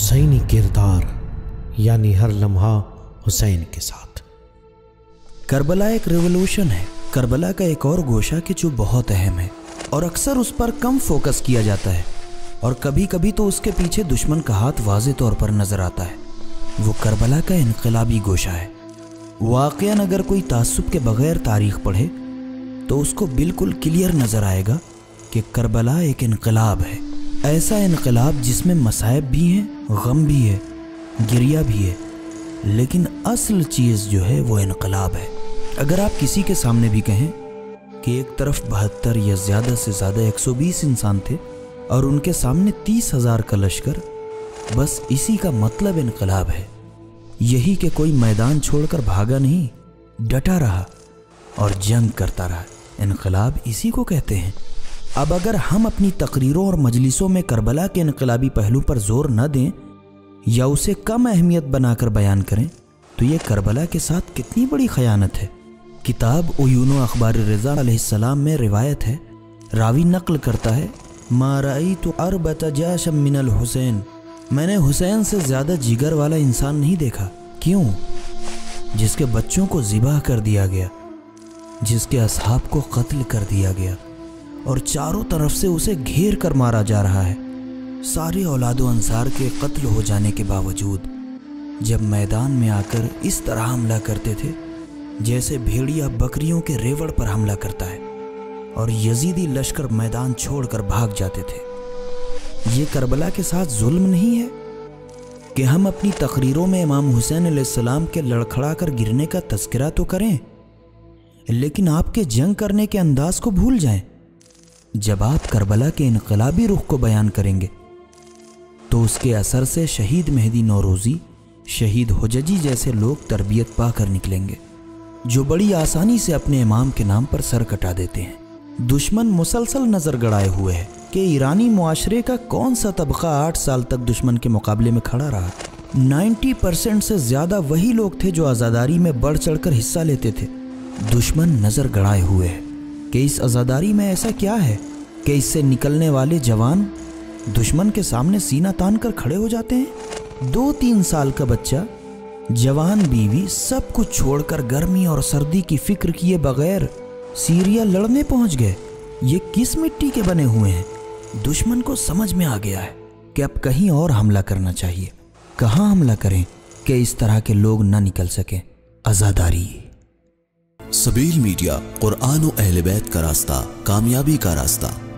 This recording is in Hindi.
हुसैनी किरदार यानी हर लम्हा हुसैन के साथ। करबला एक रिवोल्यूशन है। करबला का एक और गोशा कि जो बहुत अहम है और अक्सर उस पर कम फोकस किया जाता है और कभी कभी तो उसके पीछे दुश्मन का हाथ वाज़े तौर पर नज़र आता है। वो करबला का इनकलाबी गोशा है। वाकयान अगर कोई तासुब के बगैर तारीख पढ़े तो उसको बिल्कुल क्लियर नज़र आएगा कि करबला एक इनकलाब है। ऐसा इनकलाब जिसमें मसायब भी हैं, गम भी है, गिरिया भी है, लेकिन असल चीज़ जो है वो इनकलाब है। अगर आप किसी के सामने भी कहें कि एक तरफ 72 या ज़्यादा से ज़्यादा 120 इंसान थे और उनके सामने 30,000 का लश्कर, बस इसी का मतलब इनकलाब है। यही कि कोई मैदान छोड़कर भागा नहीं, डटा रहा और जंग करता रहा। इनकलाब इसी को कहते हैं। अब अगर हम अपनी तकरीरों और मजलिसों में करबला के इनकलाबी पहलू पर जोर न दें या उसे कम अहमियत बनाकर बयान करें तो ये करबला के साथ कितनी बड़ी खयानत है। किताब उयून अखबार रज़ा अलैहिस्सलाम में रिवायत है, रावी नकल करता है, माराई तो अरबत जाशम मिनल हुसैन, मैंने हुसैन से ज़्यादा जिगर वाला इंसान नहीं देखा। क्यों? जिसके बच्चों को ज़िबाह कर दिया गया, जिसके असहाब को कत्ल कर दिया गया और चारों तरफ से उसे घेर कर मारा जा रहा है। सारे औलाद अंसार के कत्ल हो जाने के बावजूद जब मैदान में आकर इस तरह हमला करते थे जैसे भेड़िया बकरियों के रेवड़ पर हमला करता है, और यजीदी लश्कर मैदान छोड़कर भाग जाते थे। ये करबला के साथ जुल्म नहीं है कि हम अपनी तकरीरों में इमाम हुसैन अलैहिस्सलाम के लड़खड़ा कर गिरने का तस्करा तो करें लेकिन आपके जंग करने के अंदाज को भूल जाएं। जब आप करबला के इनकलाबी रुख को बयान करेंगे तो उसके असर से शहीद मेहदी नौरोज़ी, शहीद हुजजी जैसे लोग तरबियत पाकर निकलेंगे जो बड़ी आसानी से अपने इमाम के नाम पर सर कटा देते हैं। दुश्मन मुसलसल नज़र गड़ाए हुए है कि ईरानी मुआशरे का कौन सा तबका 8 साल तक दुश्मन के मुकाबले में खड़ा रहा। 90% से ज़्यादा वही लोग थे जो आज़ादारी में बढ़ चढ़कर हिस्सा लेते थे। दुश्मन नज़र गड़ाए हुए है कि इस आज़ादारी में ऐसा क्या है कि इससे निकलने वाले जवान दुश्मन के सामने सीना तान कर खड़े हो जाते हैं। 2-3 साल का बच्चा, जवान बीवी सब कुछ छोड़कर गर्मी और सर्दी की फिक्र किए बगैर सीरिया लड़ने पहुंच गए। ये किस मिट्टी के बने हुए हैं? दुश्मन को समझ में आ गया है कि अब कहीं और हमला करना चाहिए। कहाँ हमला करें कि इस तरह के लोग ना निकल सकें? आज़ादारी। सबील मीडिया, कुरान और अहले बैत का रास्ता, कामयाबी का रास्ता।